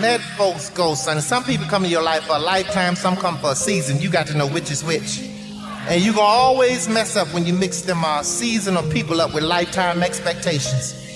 let folks go, son. Some people come to your life for a lifetime, some come for a season. You got to know which is which. And you're going to always mess up when you mix them seasonal people up with lifetime expectations.